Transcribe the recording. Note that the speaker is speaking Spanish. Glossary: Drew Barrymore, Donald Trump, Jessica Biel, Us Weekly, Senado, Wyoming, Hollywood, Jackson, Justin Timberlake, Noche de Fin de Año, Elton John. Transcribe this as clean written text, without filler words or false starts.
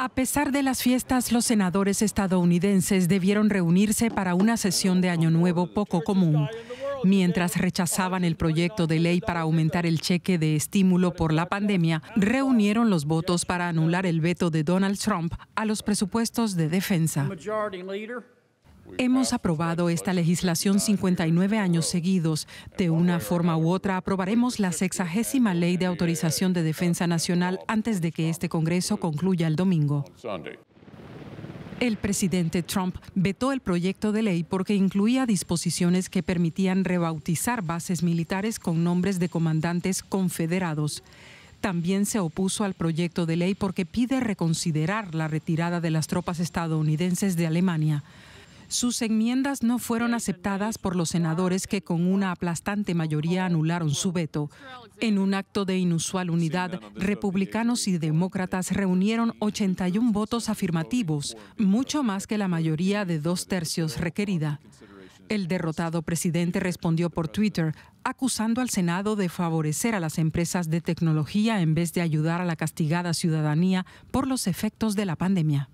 A pesar de las fiestas, los senadores estadounidenses debieron reunirse para una sesión de Año Nuevo poco común. Mientras rechazaban el proyecto de ley para aumentar el cheque de estímulo por la pandemia, reunieron los votos para anular el veto de Donald Trump a los presupuestos de defensa. Hemos aprobado esta legislación 59 años seguidos. De una forma u otra, aprobaremos la 60ª ley de autorización de defensa nacional antes de que este Congreso concluya el domingo. El presidente Trump vetó el proyecto de ley porque incluía disposiciones que permitían rebautizar bases militares con nombres de comandantes confederados. También se opuso al proyecto de ley porque pide reconsiderar la retirada de las tropas estadounidenses de Alemania. Sus enmiendas no fueron aceptadas por los senadores que con una aplastante mayoría anularon su veto. En un acto de inusual unidad, republicanos y demócratas reunieron 81 votos afirmativos, mucho más que la mayoría de 2/3 requerida. El derrotado presidente respondió por Twitter, acusando al Senado de favorecer a las empresas de tecnología en vez de ayudar a la castigada ciudadanía por los efectos de la pandemia.